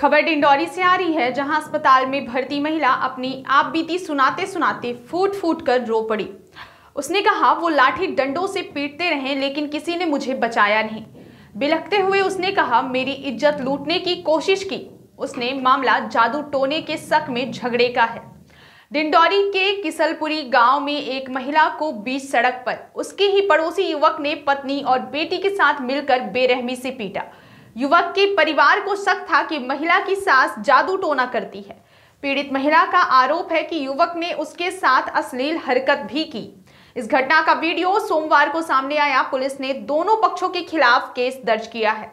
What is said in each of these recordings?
खबर डिंडौरी से आ रही है, जहां अस्पताल में भर्ती महिला अपनी आप बीती सुनाते सुनाते फूट फूट कर रो पड़ी। उसने कहा, वो लाठी डंडों से पीटते रहे लेकिन किसी ने मुझे बचाया नहीं। बिलखते हुए उसने कहा, मेरी इज्जत लूटने की कोशिश की। उसने मामला जादू टोने के शक में झगड़े का है। डिंडौरी के किसलपुरी गांव में एक महिला को बीच सड़क पर उसके ही पड़ोसी युवक ने पत्नी और बेटी के साथ मिलकर बेरहमी से पीटा। युवक के परिवार को शक था कि महिला की सास जादू टोना करती है। पीड़ित महिला का आरोप है कि युवक ने उसके साथ अश्लील हरकत भी की। इस घटना का वीडियो सोमवार को सामने आया। पुलिस ने दोनों पक्षों के खिलाफ केस दर्ज किया है।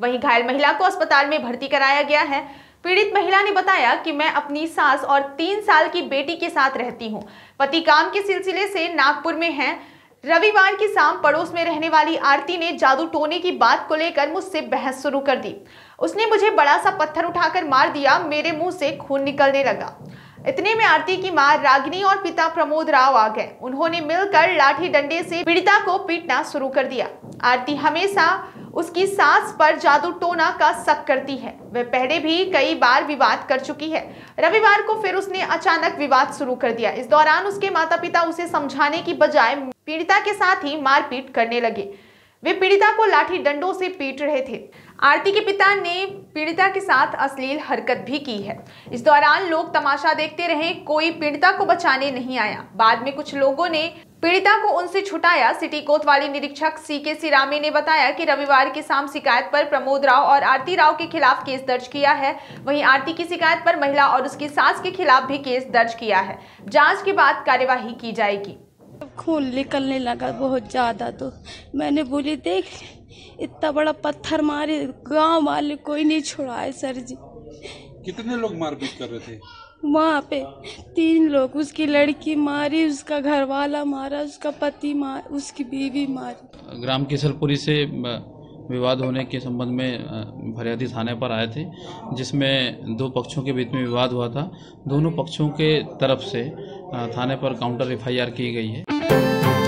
वहीं घायल महिला को अस्पताल में भर्ती कराया गया है। पीड़ित महिला ने बताया कि मैं अपनी सास और 3 साल की बेटी के साथ रहती हूँ। पति काम के सिलसिले से नागपुर में हैं। रविवार की शाम पड़ोस में रहने वाली आरती ने जादू टोने की बात को लेकर मुझसे बहस शुरू कर दी। उसने मुझे बड़ा सा पत्थर उठाकर मार दिया। मेरे मुंह से खून निकलने लगा। इतने में आरती की मां रागनी और पिता प्रमोद राव आ गए। उन्होंने मिलकर लाठी डंडे से पीड़िता को पीटना शुरू कर दिया। आरती हमेशा उसकी सास पर जादू टोना का शक करती है। वह पहले भी कई बार विवाद कर चुकी है। रविवार को फिर उसने अचानक विवाद शुरू कर दिया। इस दौरान उसके माता पिता उसे समझाने की बजाय पीड़िता के साथ ही मारपीट करने लगे। वे पीड़िता को लाठी डंडों से पीट रहे थे। आरती के पिता ने पीड़िता के साथ अश्लील हरकत भी की है। इस दौरान लोग तमाशा देखते रहे, कोई पीड़िता को बचाने नहीं आया। बाद में कुछ लोगों ने पीड़िता को उनसे छुटाया। सिटी कोतवाली निरीक्षक CK रामी ने बताया कि रविवार की शाम शिकायत पर प्रमोद राव और आरती राव के खिलाफ केस दर्ज किया है। वहीं आरती की शिकायत पर महिला और उसकी सास के खिलाफ भी केस दर्ज किया है। जाँच के बाद कार्यवाही की जाएगी। खून निकलने लगा बहुत ज़्यादा, तो मैंने बोली देख इतना बड़ा पत्थर मारे, गांव वाले कोई नहीं छुड़ाए सर जी। कितने लोग मारपीट कर रहे थे वहाँ पे? 3 लोग, उसकी लड़की मारी, उसका घरवाला मारा, उसका पति मार, उसकी बीवी मारी। ग्राम केसरपुरी से विवाद होने के संबंध में भरियाती थाने पर आए थे, जिसमें 2 पक्षों के बीच में विवाद हुआ था। दोनों पक्षों के तरफ से थाने पर काउंटर FIR की गई है।